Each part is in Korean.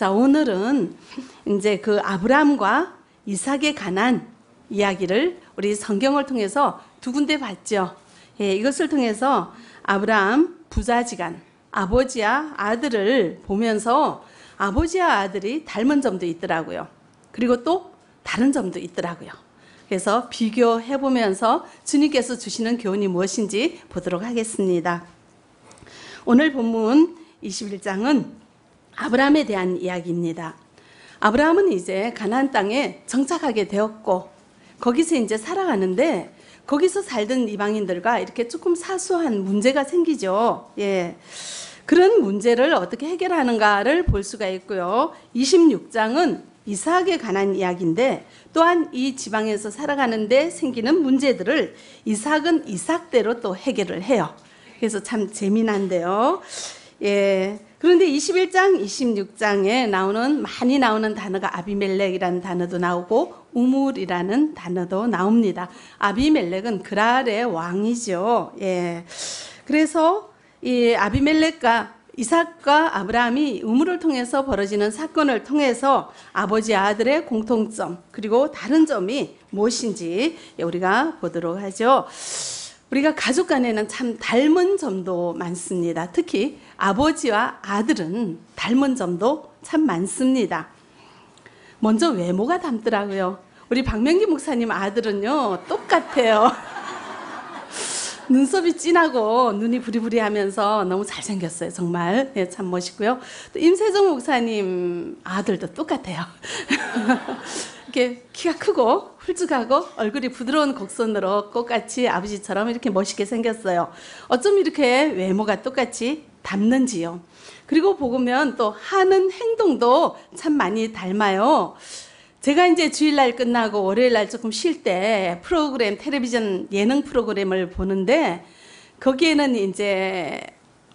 자, 오늘은 이제 그 아브라함과 이삭의 가난 이야기를 우리 성경을 통해서 두 군데 봤죠. 예, 이것을 통해서 아브라함 부자지간 아버지와 아들을 보면서 아버지와 아들이 닮은 점도 있더라고요. 그리고 또 다른 점도 있더라고요. 그래서 비교해보면서 주님께서 주시는 교훈이 무엇인지 보도록 하겠습니다. 오늘 본문 21장은 아브라함에 대한 이야기입니다. 아브라함은 이제 가나안 땅에 정착하게 되었고 거기서 이제 살아가는데 거기서 살던 이방인들과 이렇게 조금 사소한 문제가 생기죠. 예, 그런 문제를 어떻게 해결하는가를 볼 수가 있고요. 26장은 이삭에 관한 이야기인데 또한 이 지방에서 살아가는데 생기는 문제들을 이삭은 이삭대로 또 해결을 해요. 그래서 참 재미난데요. 예, 그런데 21장, 26장에 많이 나오는 단어가 아비멜렉이라는 단어도 나오고 우물이라는 단어도 나옵니다. 아비멜렉은 그랄의 왕이죠. 예, 그래서 이 아비멜렉과 이삭과 아브라함이 우물을 통해서 벌어지는 사건을 통해서 아버지와 아들의 공통점 그리고 다른 점이 무엇인지 우리가 보도록 하죠. 우리가 가족 간에는 참 닮은 점도 많습니다. 특히 아버지와 아들은 닮은 점도 참 많습니다. 먼저 외모가 닮더라고요. 우리 박명기 목사님 아들은요 똑같아요. 눈썹이 진하고 눈이 부리부리하면서 너무 잘생겼어요. 정말 네, 참 멋있고요. 또 임세정 목사님 아들도 똑같아요. 이렇게 키가 크고 훌쭉하고 얼굴이 부드러운 곡선으로 똑같이 아버지처럼 이렇게 멋있게 생겼어요. 어쩜 이렇게 외모가 똑같이 닮는지요. 그리고 보면 또 하는 행동도 참 많이 닮아요. 제가 이제 주일날 끝나고 월요일날 조금 쉴 때 프로그램, 텔레비전 예능 프로그램을 보는데 거기에는 이제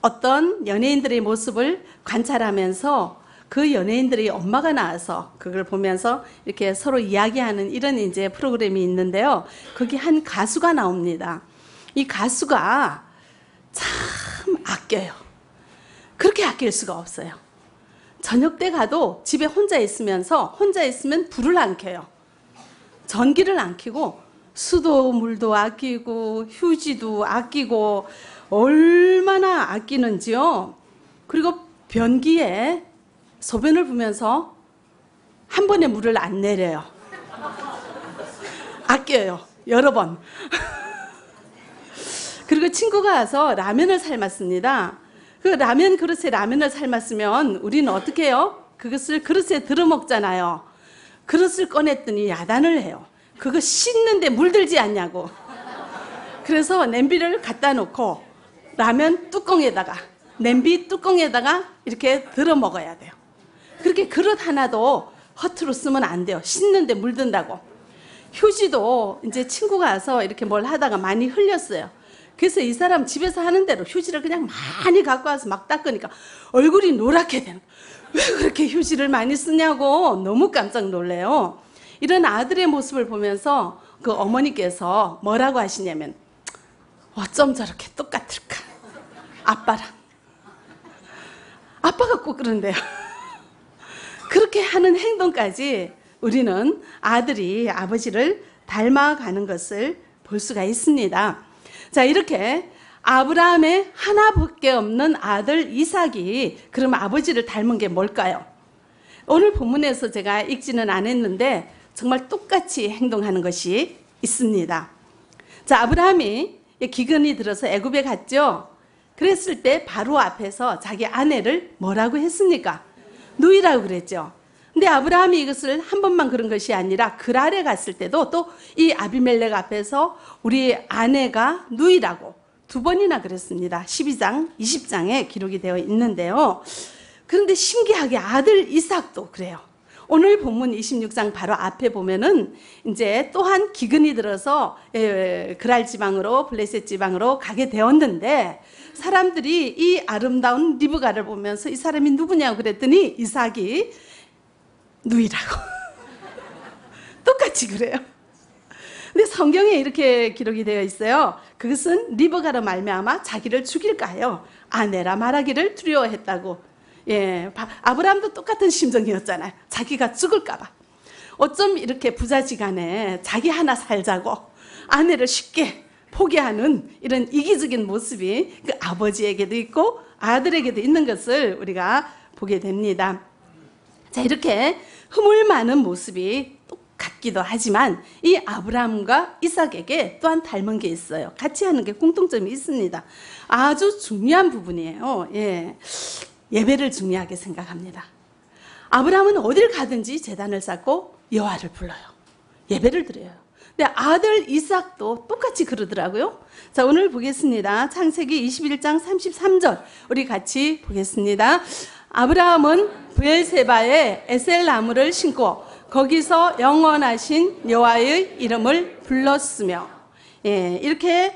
어떤 연예인들의 모습을 관찰하면서 그 연예인들이 엄마가 나와서 그걸 보면서 이렇게 서로 이야기하는 이런 이제 프로그램이 있는데요. 거기 한 가수가 나옵니다. 이 가수가 참 아껴요. 그렇게 아낄 수가 없어요. 저녁 때 가도 집에 혼자 있으면 불을 안 켜요. 전기를 안 켜고 수도 물도 아끼고 휴지도 아끼고 얼마나 아끼는지요. 그리고 변기에 소변을 보면서 한 번에 물을 안 내려요. 아껴요. 여러 번. 그리고 친구가 와서 라면을 삶았습니다. 그 라면 그릇에 라면을 삶았으면 우리는 어떻게 해요? 그것을 그릇에 들어 먹잖아요. 그릇을 꺼냈더니 야단을 해요. 그거 씻는데 물들지 않냐고. 그래서 냄비를 갖다 놓고 냄비 뚜껑에다가 이렇게 들어 먹어야 돼요. 그렇게 그릇 하나도 허투루 쓰면 안 돼요. 씻는데 물든다고. 휴지도 이제 친구가 와서 이렇게 뭘 하다가 많이 흘렸어요. 그래서 이 사람 집에서 하는 대로 휴지를 그냥 많이 갖고 와서 막 닦으니까 얼굴이 노랗게 되는 거예요. 왜 그렇게 휴지를 많이 쓰냐고 너무 깜짝 놀래요. 이런 아들의 모습을 보면서 그 어머니께서 뭐라고 하시냐면 어쩜 저렇게 똑같을까? 아빠랑. 아빠가 꼭 그런데요. 그렇게 하는 행동까지 우리는 아들이 아버지를 닮아가는 것을 볼 수가 있습니다. 자, 이렇게 아브라함의 하나밖에 없는 아들 이삭이 그럼 아버지를 닮은 게 뭘까요? 오늘 본문에서 제가 읽지는 않았는데 정말 똑같이 행동하는 것이 있습니다. 자, 아브라함이 기근이 들어서 애굽에 갔죠. 그랬을 때 바로 앞에서 자기 아내를 뭐라고 했습니까? 누이라고 그랬죠. 근데 아브라함이 이것을 한 번만 그런 것이 아니라 그랄에 갔을 때도 또 이 아비멜렉 앞에서 우리 아내가 누이라고 두 번이나 그랬습니다. 12장, 20장에 기록이 되어 있는데요. 그런데 신기하게 아들 이삭도 그래요. 오늘 본문 26장 바로 앞에 보면은 이제 또한 기근이 들어서 그랄 지방으로 블레셋 지방으로 가게 되었는데 사람들이 이 아름다운 리브가를 보면서 이 사람이 누구냐고 그랬더니 이삭이 누이라고 똑같이 그래요. 근데 성경에 이렇게 기록이 되어 있어요. 그것은 리브가로 말미암아 자기를 죽일까 하여 아내라 말하기를 두려워했다고. 예, 아브라함도 똑같은 심정이었잖아요. 자기가 죽을까봐. 어쩜 이렇게 부자지간에 자기 하나 살자고 아내를 쉽게 포기하는 이런 이기적인 모습이 그 아버지에게도 있고 아들에게도 있는 것을 우리가 보게 됩니다. 자, 이렇게 흐물만한 모습이 똑같기도 하지만 이 아브라함과 이삭에게 또한 닮은 게 있어요. 같이 하는 게 공통점이 있습니다. 아주 중요한 부분이에요. 예, 예배를 중요하게 생각합니다. 아브라함은 어딜 가든지 제단을 쌓고 여호와를 불러요. 예배를 드려요. 근데 아들 이삭도 똑같이 그러더라고요. 자, 오늘 보겠습니다. 창세기 21장 33절 우리 같이 보겠습니다. 아브라함은 브엘세바에 에셀 나무를 심고 거기서 영원하신 여호와의 이름을 불렀으며, 예, 이렇게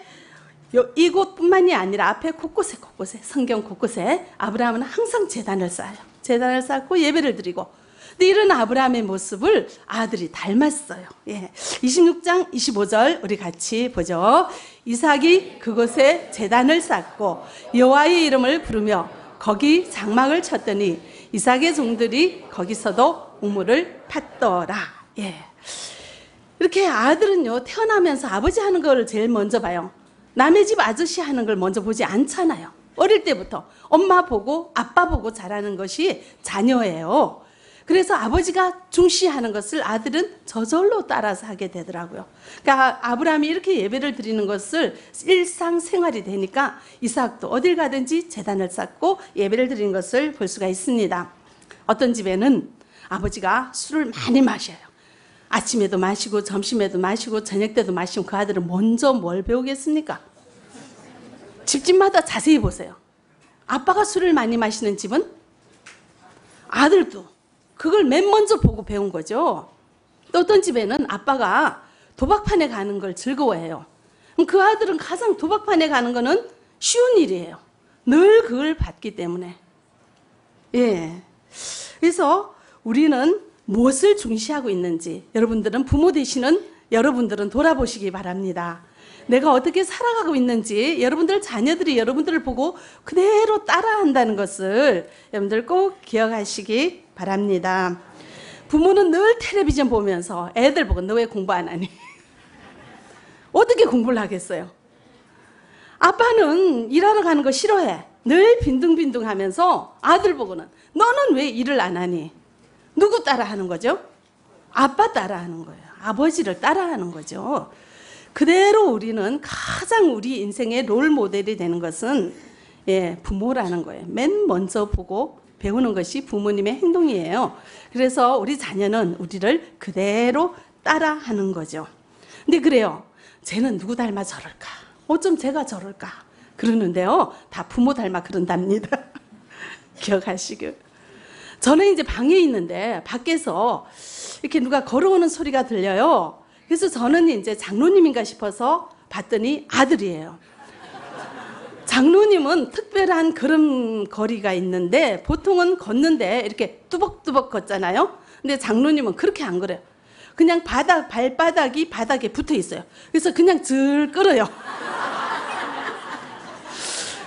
이곳뿐만이 아니라 앞에 곳곳에 곳곳에 성경 곳곳에 아브라함은 항상 제단을 쌓아요. 제단을 쌓고 예배를 드리고. 근데 이런 아브라함의 모습을 아들이 닮았어요. 예. 26장 25절 우리 같이 보죠. 이삭이 그곳에 제단을 쌓고 여호와의 이름을 부르며 거기 장막을 쳤더니 이삭의 종들이 거기서도 우물을 팠더라. 예. 이렇게 아들은요, 태어나면서 아버지 하는 걸 제일 먼저 봐요. 남의 집 아저씨 하는 걸 먼저 보지 않잖아요. 어릴 때부터 엄마 보고 아빠 보고 자라는 것이 자녀예요. 그래서 아버지가 중시하는 것을 아들은 저절로 따라서 하게 되더라고요. 그러니까 아브라함이 이렇게 예배를 드리는 것을 일상생활이 되니까 이삭도 어딜 가든지 제단을 쌓고 예배를 드리는 것을 볼 수가 있습니다. 어떤 집에는 아버지가 술을 많이 마셔요. 아침에도 마시고 점심에도 마시고 저녁 때도 마시면 그 아들은 먼저 뭘 배우겠습니까? 집집마다 자세히 보세요. 아빠가 술을 많이 마시는 집은 아들도 그걸 맨 먼저 보고 배운 거죠. 또 어떤 집에는 아빠가 도박판에 가는 걸 즐거워해요. 그럼 그 아들은 가장 도박판에 가는 거는 쉬운 일이에요. 늘 그걸 봤기 때문에. 예. 그래서 우리는 무엇을 중시하고 있는지 여러분들은 부모 되시는 여러분들은 돌아보시기 바랍니다. 내가 어떻게 살아가고 있는지 여러분들 자녀들이 여러분들을 보고 그대로 따라한다는 것을 여러분들 꼭 기억하시기 바랍니다. 부모는 늘 텔레비전 보면서 애들 보고 너 왜 공부 안 하니? 어떻게 공부를 하겠어요? 아빠는 일하러 가는 거 싫어해. 늘 빈둥빈둥 하면서 아들 보고는 너는 왜 일을 안 하니? 누구 따라하는 거죠? 아빠 따라하는 거예요. 아버지를 따라하는 거죠. 그대로 우리는 가장 우리 인생의 롤 모델이 되는 것은, 예, 부모라는 거예요. 맨 먼저 보고 배우는 것이 부모님의 행동이에요. 그래서 우리 자녀는 우리를 그대로 따라하는 거죠. 근데 그래요. 쟤는 누구 닮아 저럴까? 어쩜 쟤가 저럴까? 그러는데요. 다 부모 닮아 그런답니다. 기억하시고. 저는 이제 방에 있는데 밖에서 이렇게 누가 걸어오는 소리가 들려요. 그래서 저는 이제 장로님인가 싶어서 봤더니 아들이에요. 장로님은 특별한 걸음걸이가 있는데 보통은 걷는데 이렇게 뚜벅뚜벅 걷잖아요. 근데 장로님은 그렇게 안 그래요. 그냥 발바닥이 바닥에 붙어 있어요. 그래서 그냥 질 끌어요.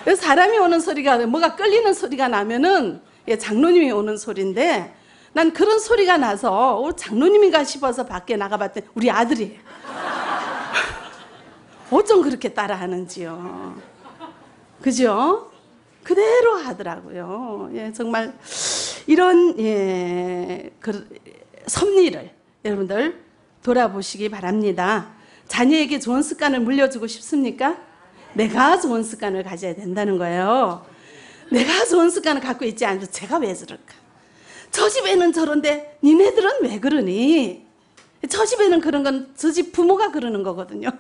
그래서 사람이 오는 소리가 뭐가 끌리는 소리가 나면은, 예, 장로님이 오는 소리인데 난 그런 소리가 나서 장로님인가 싶어서 밖에 나가봤더니 우리 아들이 어쩜 그렇게 따라하는지요. 그죠? 그대로 하더라고요. 예, 정말 이런, 예, 섭리를 여러분들 돌아보시기 바랍니다. 자녀에게 좋은 습관을 물려주고 싶습니까? 내가 좋은 습관을 가져야 된다는 거예요. 내가 좋은 습관을 갖고 있지 않아도 제가 왜 저럴까? 저 집에는 저런데 니네들은 왜 그러니? 저 집에는 그런 건 저 집 부모가 그러는 거거든요.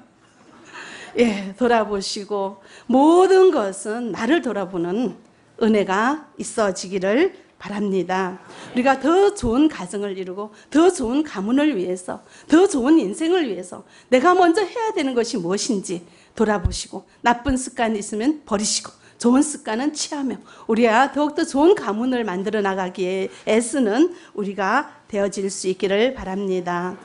예, 돌아보시고 모든 것은 나를 돌아보는 은혜가 있어지기를 바랍니다. 우리가 더 좋은 가정을 이루고 더 좋은 가문을 위해서 더 좋은 인생을 위해서 내가 먼저 해야 되는 것이 무엇인지 돌아보시고 나쁜 습관이 있으면 버리시고 좋은 습관은 취하며 우리야 더욱더 좋은 가문을 만들어 나가기에 애쓰는 우리가 되어질 수 있기를 바랍니다.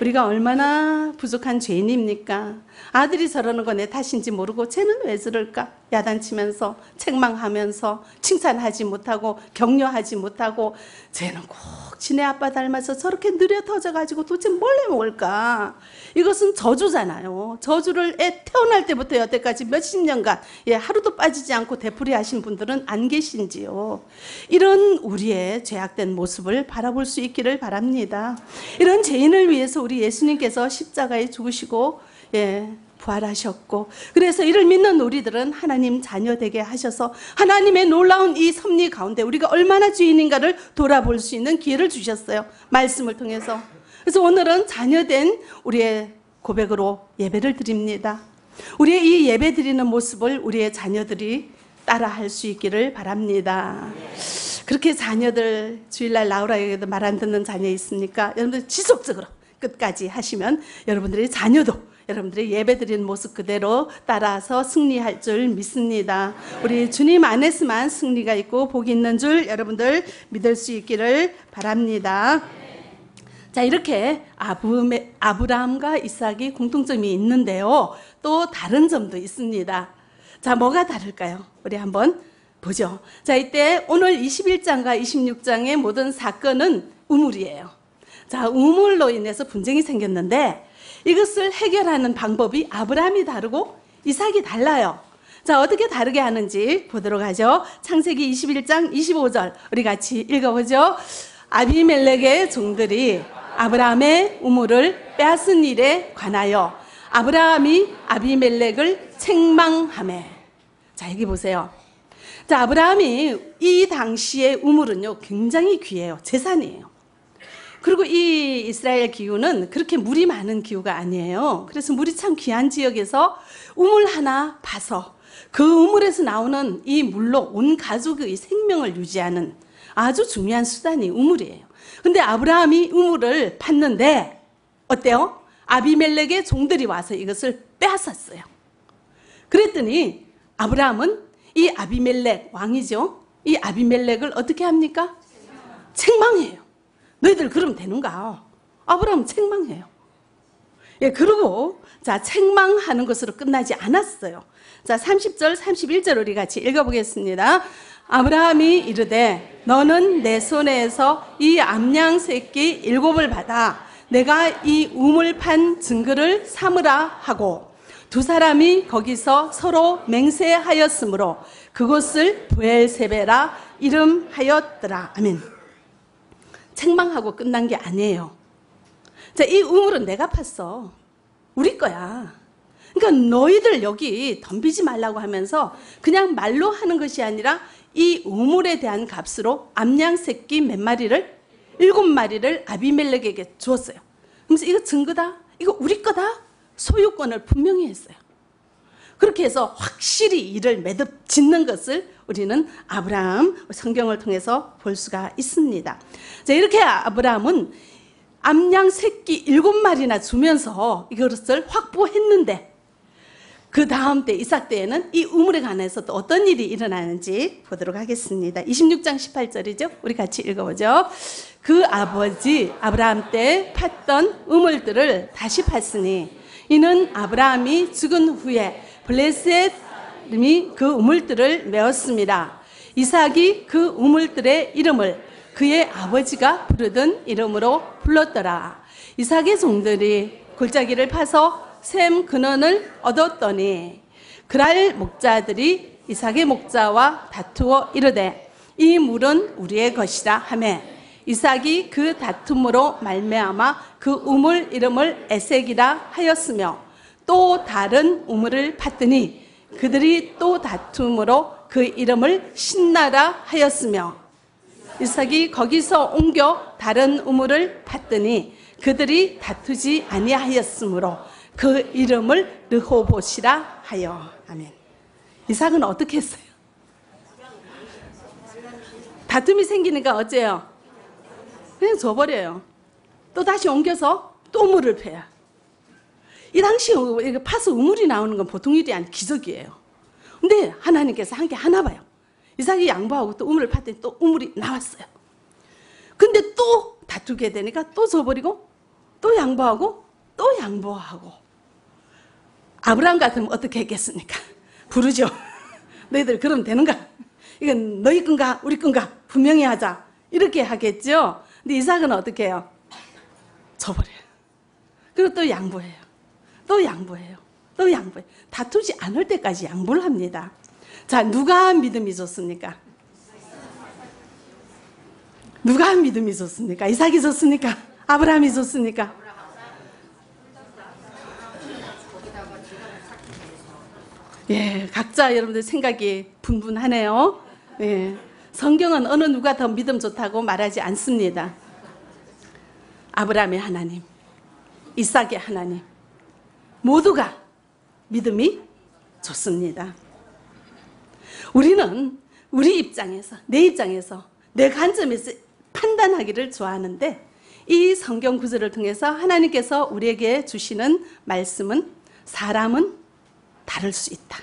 우리가 얼마나 부족한 죄인입니까? 아들이 저러는 건 내 탓인지 모르고 쟤는 왜 저럴까? 야단치면서 책망하면서 칭찬하지 못하고 격려하지 못하고 쟤는 꼭 지네 아빠 닮아서 저렇게 느려 터져가지고 도대체 뭘 해먹을까. 이것은 저주잖아요. 저주를 애 태어날 때부터 여태까지 몇십 년간 하루도 빠지지 않고 되풀이하신 분들은 안 계신지요. 이런 우리의 죄악된 모습을 바라볼 수 있기를 바랍니다. 이런 죄인을 위해서 우리 예수님께서 십자가에 죽으시고 부활하셨고, 그래서 이를 믿는 우리들은 하나님 자녀되게 하셔서 하나님의 놀라운 이 섭리 가운데 우리가 얼마나 주인인가를 돌아볼 수 있는 기회를 주셨어요, 말씀을 통해서. 그래서 오늘은 자녀된 우리의 고백으로 예배를 드립니다. 우리의 이 예배 드리는 모습을 우리의 자녀들이 따라할 수 있기를 바랍니다. 그렇게 자녀들, 주일날 나오라에게도 말 안 듣는 자녀 있습니까? 여러분들 지속적으로 끝까지 하시면 여러분들의 자녀도 여러분들이 예배드리는 모습 그대로 따라서 승리할 줄 믿습니다. 우리 주님 안에서만 승리가 있고 복이 있는 줄 여러분들 믿을 수 있기를 바랍니다. 자, 이렇게 아브라함과 이삭이 공통점이 있는데요, 또 다른 점도 있습니다. 자, 뭐가 다를까요? 우리 한번 보죠. 자, 이때 오늘 21장과 26장의 모든 사건은 우물이에요. 자, 우물로 인해서 분쟁이 생겼는데 이것을 해결하는 방법이 아브라함이 다르고 이삭이 달라요. 자, 어떻게 다르게 하는지 보도록 하죠. 창세기 21장 25절 우리 같이 읽어보죠. 아비멜렉의 종들이 아브라함의 우물을 빼앗은 일에 관하여 아브라함이 아비멜렉을 책망하며. 자, 여기 보세요. 자, 아브라함이 이 당시의 우물은요 굉장히 귀해요. 재산이에요. 그리고 이 이스라엘 기후는 그렇게 물이 많은 기후가 아니에요. 그래서 물이 참 귀한 지역에서 우물 하나 파서 그 우물에서 나오는 이 물로 온 가족의 생명을 유지하는 아주 중요한 수단이 우물이에요. 근데 아브라함이 우물을 팠는데 어때요? 아비멜렉의 종들이 와서 이것을 빼앗았어요. 그랬더니 아브라함은 이 아비멜렉 왕이죠. 이 아비멜렉을 어떻게 합니까? 책망해요. 너희들 그러면 되는가? 아브라함 책망해요. 예, 그리고 자, 책망하는 것으로 끝나지 않았어요. 자, 30절 31절 우리 같이 읽어보겠습니다. 아브라함이 이르되 너는 내 손에서 이 암양 새끼 7을 받아 내가 이 우물 판 증거를 삼으라 하고 두 사람이 거기서 서로 맹세하였으므로 그곳을 부엘세베라 이름하였더라. 아멘. 책망하고 끝난 게 아니에요. 자, 이 우물은 내가 팠어. 우리 거야. 그러니까 너희들 여기 덤비지 말라고 하면서 그냥 말로 하는 것이 아니라 이 우물에 대한 값으로 암양 새끼 몇 마리를 7마리를 아비멜렉에게 주었어요. 그래서 이거 증거다. 이거 우리 거다. 소유권을 분명히 했어요. 그렇게 해서 확실히 이를 매듭 짓는 것을 우리는 아브라함 성경을 통해서 볼 수가 있습니다. 자, 이렇게 아브라함은 암양 새끼 7마리나 주면서 이것을 확보했는데 그 다음 때 이삭 때에는 이 우물에 관해서 또 어떤 일이 일어나는지 보도록 하겠습니다. 26장 18절이죠. 우리 같이 읽어보죠. 그 아버지 아브라함 때 팠던 우물들을 다시 팠으니 이는 아브라함이 죽은 후에 블레셋이 그 우물들을 메웠습니다. 이삭이 그 우물들의 이름을 그의 아버지가 부르던 이름으로 불렀더라. 이삭의 종들이 골짜기를 파서 샘 근원을 얻었더니 그랄 목자들이 이삭의 목자와 다투어 이르되 이 물은 우리의 것이라 하며 이삭이 그 다툼으로 말미암아 그 우물 이름을 에섹이라 하였으며 또 다른 우물을 팠더니 그들이 또 다툼으로 그 이름을 신나라 하였으며 이삭이 거기서 옮겨 다른 우물을 팠더니 그들이 다투지 아니하였으므로 그 이름을 르호봇이라 하여. 아멘. 이삭은 어떻게 했어요? 다툼이 생기니까 어째요? 그냥 줘버려요. 또 다시 옮겨서 또 우물을 패요. 이 당시에 파서 우물이 나오는 건 보통 일이 아닌 기적이에요. 근데 하나님께서 한 게 하나 봐요. 이삭이 양보하고 또 우물을 팠더니 또 우물이 나왔어요. 근데 또 다투게 되니까 또 줘버리고 또 양보하고 또 양보하고. 아브라함 같으면 어떻게 했겠습니까? 부르죠. 너희들 그러면 되는가? 이건 너희 건가? 우리 건가? 분명히 하자. 이렇게 하겠죠? 근데 이삭은 어떻게 해요? 져버려요. 그리고 또 양보해요. 또 양보해요. 또 양보해요. 다투지 않을 때까지 양보를 합니다. 자, 누가 믿음이 좋습니까? 누가 믿음이 좋습니까? 이삭이 좋습니까? 아브라함이 좋습니까? 예, 각자 여러분들 생각이 분분하네요. 예, 성경은 어느 누가 더 믿음 좋다고 말하지 않습니다. 아브라함의 하나님, 이삭의 하나님, 모두가 믿음이 좋습니다. 우리는 우리 입장에서, 내 입장에서, 내 관점에서 판단하기를 좋아하는데, 이 성경 구절을 통해서 하나님께서 우리에게 주시는 말씀은 사람은 다를 수 있다.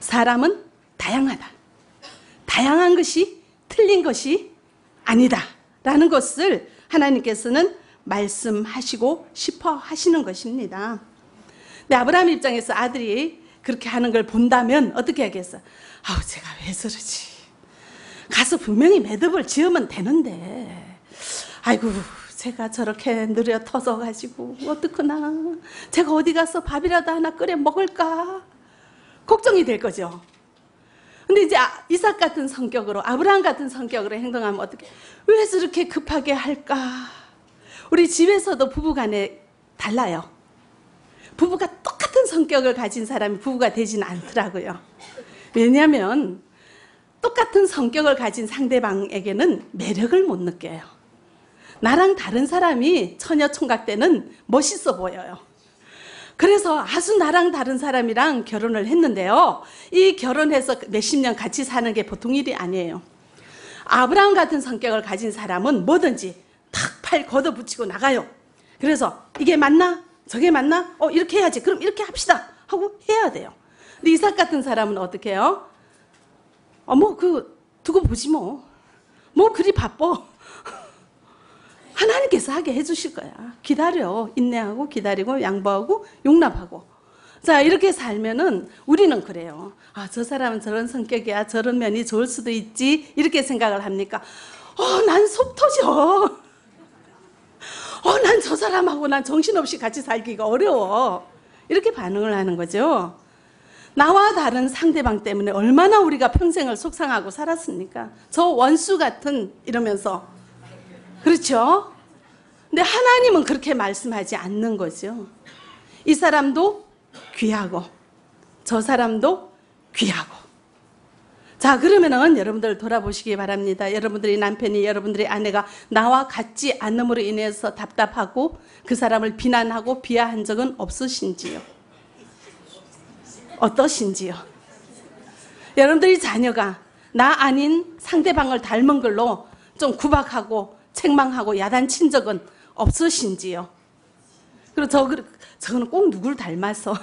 사람은 다양하다. 다양한 것이 틀린 것이 아니다. 라는 것을 하나님께서는 말씀하시고 싶어 하시는 것입니다. 근데 아브라함 입장에서 아들이 그렇게 하는 걸 본다면 어떻게 하겠어? 아우, 제가 왜 저러지? 가서 분명히 매듭을 지으면 되는데, 아이고, 제가 저렇게 느려 터져가지고 어떡하나, 제가 어디 가서 밥이라도 하나 끓여 먹을까 걱정이 될 거죠. 근데 이제 이삭 같은 성격으로, 아브라함 같은 성격으로 행동하면 어떻게, 왜 저렇게 급하게 할까? 우리 집에서도 부부간에 달라요. 부부가 똑같은 성격을 가진 사람이 부부가 되진 않더라고요. 왜냐하면 똑같은 성격을 가진 상대방에게는 매력을 못 느껴요. 나랑 다른 사람이 처녀 총각 때는 멋있어 보여요. 그래서 아주 나랑 다른 사람이랑 결혼을 했는데요, 이 결혼해서 몇십 년 같이 사는 게 보통 일이 아니에요. 아브라함 같은 성격을 가진 사람은 뭐든지 탁 팔 걷어붙이고 나가요. 그래서 이게 맞나? 저게 맞나? 이렇게 해야지. 그럼 이렇게 합시다. 하고 해야 돼요. 근데 이삭 같은 사람은 어떻게 해요? 두고 보지 뭐. 그리 바빠. 하나님께서 하게 해주실 거야. 기다려. 인내하고 기다리고 양보하고 용납하고. 자, 이렇게 살면은 우리는 그래요. 아, 저 사람은 저런 성격이야. 저런 면이 좋을 수도 있지. 이렇게 생각을 합니까? 난 속 터져. 난 저 사람하고 난 정신없이 같이 살기가 어려워. 이렇게 반응을 하는 거죠. 나와 다른 상대방 때문에 얼마나 우리가 평생을 속상하고 살았습니까? 저 원수 같은, 이러면서. 그렇죠? 근데 하나님은 그렇게 말씀하지 않는 거죠. 이 사람도 귀하고 저 사람도 귀하고. 자, 그러면은 여러분들 돌아보시기 바랍니다. 여러분들이 남편이, 여러분들이 아내가 나와 같지 않음으로 인해서 답답하고 그 사람을 비난하고 비하한 적은 없으신지요? 어떠신지요? 여러분들이 자녀가 나 아닌 상대방을 닮은 걸로 좀 구박하고 책망하고 야단친 적은 없으신지요? 그리고 저거는 꼭 누굴 닮아서.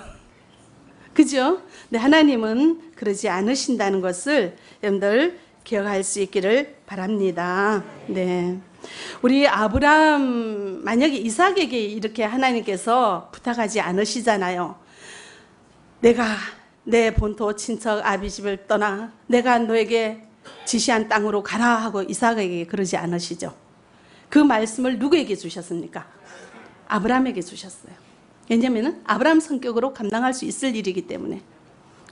그죠? 근데 하나님은 그러지 않으신다는 것을 여러분들 기억할 수 있기를 바랍니다. 네. 우리 아브라함, 만약에 이삭에게 이렇게 하나님께서 부탁하지 않으시잖아요. 내가 내 본토 친척 아비집을 떠나 내가 너에게 지시한 땅으로 가라 하고 이삭에게 그러지 않으시죠. 그 말씀을 누구에게 주셨습니까? 아브라함에게 주셨어요. 왜냐면은 아브라함 성격으로 감당할 수 있을 일이기 때문에.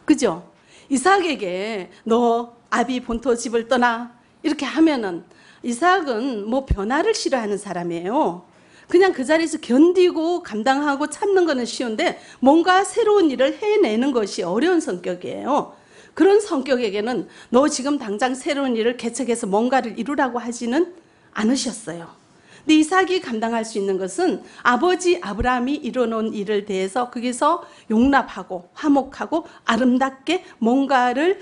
그죠? 이삭에게 너 아비 본토 집을 떠나 이렇게 하면은 이삭은 변화를 싫어하는 사람이에요. 그냥 그 자리에서 견디고 감당하고 참는 거는 쉬운데 뭔가 새로운 일을 해내는 것이 어려운 성격이에요. 그런 성격에게는 너 지금 당장 새로운 일을 개척해서 뭔가를 이루라고 하지는 않으셨어요. 근데 이삭이 감당할 수 있는 것은 아버지 아브라함이 이뤄놓은 일을 대해서 거기서 용납하고 화목하고 아름답게 뭔가를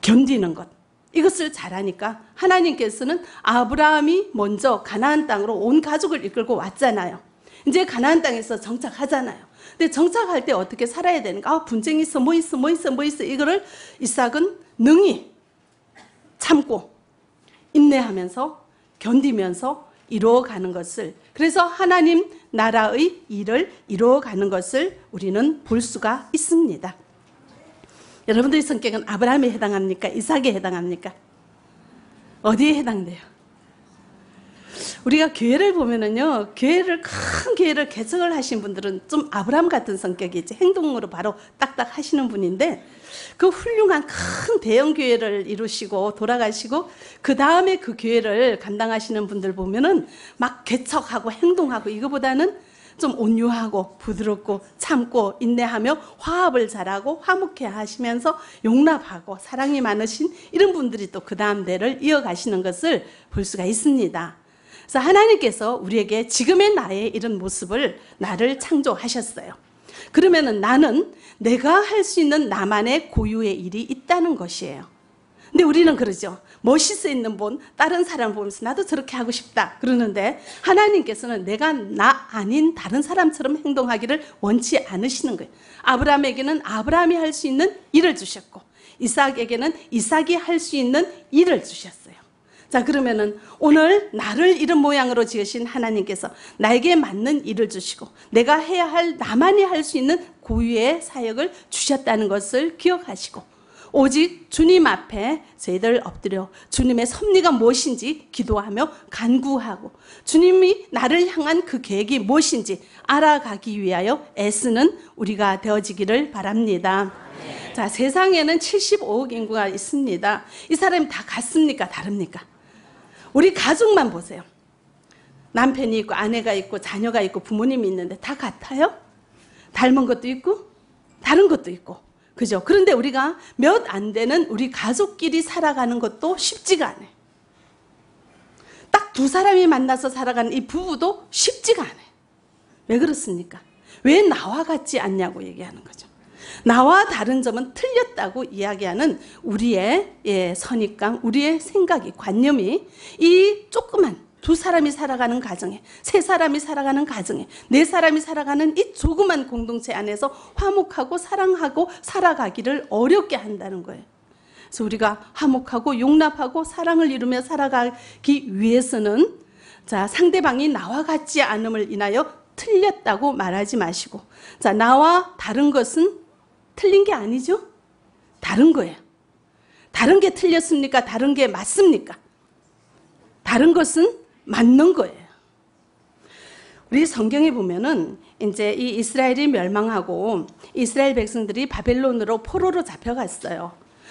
견디는 것. 이것을 잘하니까 하나님께서는 아브라함이 먼저 가나안 땅으로 온 가족을 이끌고 왔잖아요. 이제 가나안 땅에서 정착하잖아요. 근데 정착할 때 어떻게 살아야 되는가? 분쟁이 있어, 뭐 있어. 이거를 이삭은 능히 참고 인내하면서 견디면서 이루어가는 것을, 그래서 하나님 나라의 일을 이루어가는 것을 우리는 볼 수가 있습니다. 여러분들의 성격은 아브라함에 해당합니까? 이삭에 해당합니까? 어디에 해당돼요? 우리가 교회를 보면은요, 큰 교회를 개척을 하신 분들은 좀 아브라함 같은 성격이지, 행동으로 바로 딱딱 하시는 분인데, 그 훌륭한 큰 대형 교회를 이루시고 돌아가시고 그 다음에 그 교회를 감당하시는 분들 보면은 막 개척하고 행동하고, 이거보다는 좀 온유하고 부드럽고 참고 인내하며 화합을 잘하고 화목해 하시면서 용납하고 사랑이 많으신 이런 분들이 또 그 다음 대를 이어가시는 것을 볼 수가 있습니다. 그래서 하나님께서 우리에게 지금의 나의 이런 모습을, 나를 창조하셨어요. 그러면은 나는 내가 할 수 있는 나만의 고유의 일이 있다는 것이에요. 근데 우리는 그러죠. 멋있어 있는 분, 다른 사람 보면서 나도 저렇게 하고 싶다 그러는데, 하나님께서는 내가 나 아닌 다른 사람처럼 행동하기를 원치 않으시는 거예요. 아브라함에게는 아브라함이 할 수 있는 일을 주셨고, 이삭에게는 이삭이 할 수 있는 일을 주셨어요. 자, 그러면은 오늘 나를 이런 모양으로 지으신 하나님께서 나에게 맞는 일을 주시고 내가 해야 할, 나만이 할 수 있는 고유의 사역을 주셨다는 것을 기억하시고, 오직 주님 앞에 저희들 엎드려 주님의 섭리가 무엇인지 기도하며 간구하고, 주님이 나를 향한 그 계획이 무엇인지 알아가기 위하여 애쓰는 우리가 되어지기를 바랍니다. 네. 자, 세상에는 75억 인구가 있습니다. 이 사람이 다 같습니까? 다릅니까? 우리 가족만 보세요. 남편이 있고 아내가 있고 자녀가 있고 부모님이 있는데 다 같아요? 닮은 것도 있고 다른 것도 있고, 그죠? 그런데 우리가 몇 안 되는 우리 가족끼리 살아가는 것도 쉽지가 않아요. 딱 두 사람이 만나서 살아가는 이 부부도 쉽지가 않아요. 왜 그렇습니까? 왜 나와 같지 않냐고 얘기하는 거죠. 나와 다른 점은 틀렸다고 이야기하는 우리의 선입관, 우리의 생각이, 관념이 이 조그만 두 사람이 살아가는 가정에, 세 사람이 살아가는 가정에, 네 사람이 살아가는 이 조그만 공동체 안에서 화목하고 사랑하고 살아가기를 어렵게 한다는 거예요. 그래서 우리가 화목하고 용납하고 사랑을 이루며 살아가기 위해서는, 자, 상대방이 나와 같지 않음을 인하여 틀렸다고 말하지 마시고, 자, 나와 다른 것은 틀린 게 아니죠? 다른 거예요. 다른 게 틀렸습니까? 다른 게 맞습니까? 다른 것은 맞는 거예요. 우리 성경에 보면은 이제 이 이스라엘이 멸망하고 이스라엘 백성들이 바벨론으로 포로로 잡혀갔어요.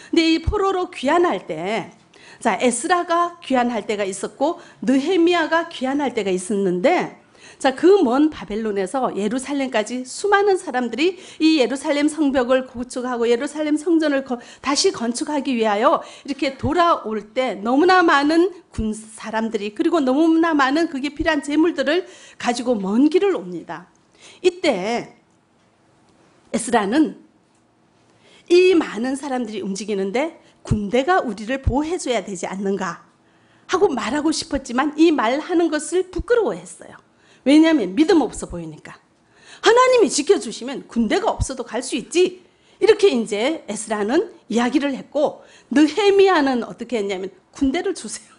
근데 이 포로로 귀환할 때, 자, 에스라가 귀환할 때가 있었고 느헤미야가 귀환할 때가 있었는데, 자, 그 먼 바벨론에서 예루살렘까지 수많은 사람들이 이 예루살렘 성벽을 구축하고 예루살렘 성전을 다시 건축하기 위하여 이렇게 돌아올 때 너무나 많은 사람들이, 그리고 너무나 많은 그게 필요한 재물들을 가지고 먼 길을 옵니다. 이때 에스라는 이 많은 사람들이 움직이는데 군대가 우리를 보호해줘야 되지 않는가 하고 말하고 싶었지만 이 말하는 것을 부끄러워했어요. 왜냐하면 믿음 없어 보이니까. 하나님이 지켜주시면 군대가 없어도 갈 수 있지, 이렇게 이제 에스라는 이야기를 했고, 느헤미야는 어떻게 했냐면 군대를 주세요,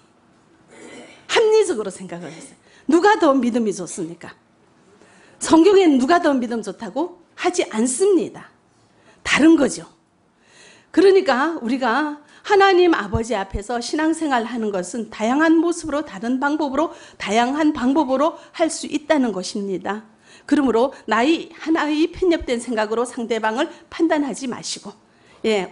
합리적으로 생각을 했어요. 누가 더 믿음이 좋습니까? 성경에는 누가 더 믿음 좋다고 하지 않습니다. 다른 거죠. 그러니까 우리가 하나님 아버지 앞에서 신앙생활 하는 것은 다양한 모습으로, 다른 방법으로, 다양한 방법으로 할 수 있다는 것입니다. 그러므로 나의 하나의 편협된 생각으로 상대방을 판단하지 마시고,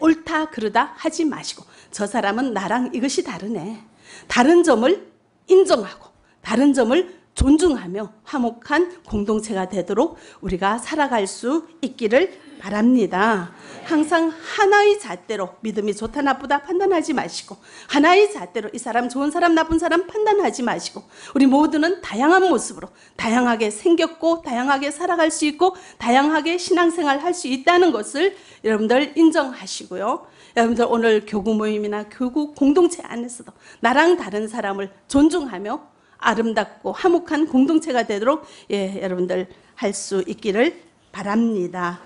옳다 그러다 하지 마시고, 저 사람은 나랑 이것이 다르네, 다른 점을 인정하고 다른 점을 존중하며 화목한 공동체가 되도록 우리가 살아갈 수 있기를 바랍니다. 항상 하나의 잣대로 믿음이 좋다 나쁘다 판단하지 마시고, 하나의 잣대로 이 사람 좋은 사람 나쁜 사람 판단하지 마시고, 우리 모두는 다양한 모습으로 다양하게 생겼고 다양하게 살아갈 수 있고 다양하게 신앙생활 할 수 있다는 것을 여러분들 인정하시고요, 여러분들 오늘 교구 모임이나 교구 공동체 안에서도 나랑 다른 사람을 존중하며 아름답고 화목한 공동체가 되도록, 여러분들 할 수 있기를 바랍니다.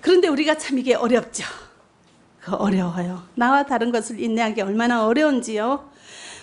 그런데 우리가 참 이게 어렵죠. 어려워요. 나와 다른 것을 인내하기 얼마나 어려운지요.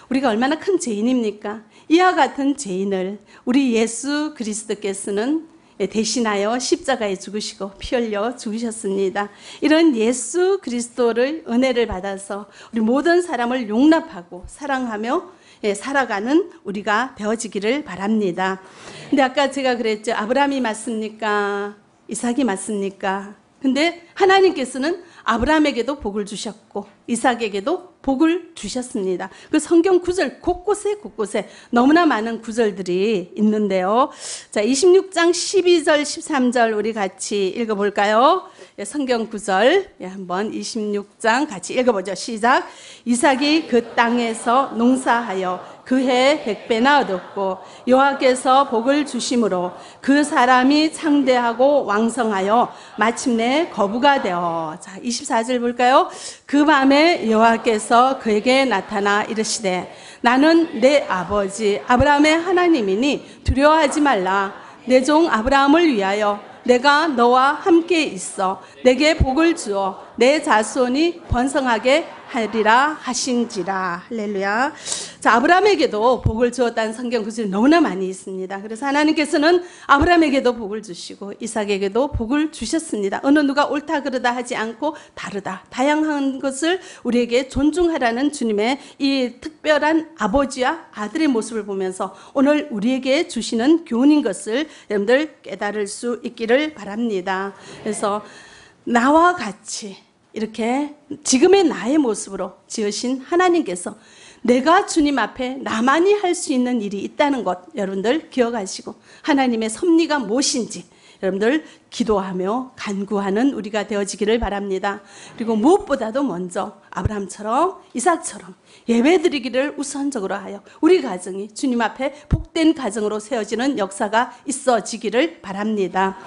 우리가 얼마나 큰 죄인입니까? 이와 같은 죄인을 우리 예수 그리스도께서는 대신하여 십자가에 죽으시고 피 흘려 죽으셨습니다. 이런 예수 그리스도를 은혜를 받아서 우리 모든 사람을 용납하고 사랑하며 살아가는 우리가 되어지기를 바랍니다. 근데 아까 제가 그랬죠. 아브라함이 맞습니까? 이삭이 맞습니까? 근데 하나님께서는 아브라함에게도 복을 주셨고 이삭에게도 복을 주셨습니다. 그 성경 구절 곳곳에 너무나 많은 구절들이 있는데요. 자, 26장 12절 13절 우리 같이 읽어볼까요? 성경 구절 한번 26장 같이 읽어보죠. 시작. 이삭이 그 땅에서 농사하여 그해 100배나 얻었고 여호와께서 복을 주심으로 그 사람이 창대하고 왕성하여 마침내 거부가 되어. 자, 24절 볼까요? 그 밤에 여호와께서 그에게 나타나 이르시되 나는 내 아버지 아브라함의 하나님이니 두려워하지 말라. 내 종 아브라함을 위하여 내가 너와 함께 있어 내게 복을 주어 내 자손이 번성하게 하리라 하신지라. 할렐루야. 자, 아브라함에게도 복을 주었다는 성경 구절이 너무나 많이 있습니다. 그래서 하나님께서는 아브라함에게도 복을 주시고 이삭에게도 복을 주셨습니다. 어느 누가 옳다 그르다 하지 않고 다르다 다양한 것을 우리에게 존중하라는 주님의 이 특별한 아버지와 아들의 모습을 보면서 오늘 우리에게 주시는 교훈인 것을 여러분들 깨달을 수 있기를 바랍니다. 그래서 나와 같이 이렇게 지금의 나의 모습으로 지으신 하나님께서 내가 주님 앞에 나만이 할 수 있는 일이 있다는 것 여러분들 기억하시고 하나님의 섭리가 무엇인지 여러분들 기도하며 간구하는 우리가 되어지기를 바랍니다. 그리고 무엇보다도 먼저 아브라함처럼 이삭처럼 예배드리기를 우선적으로 하여 우리 가정이 주님 앞에 복된 가정으로 세워지는 역사가 있어지기를 바랍니다.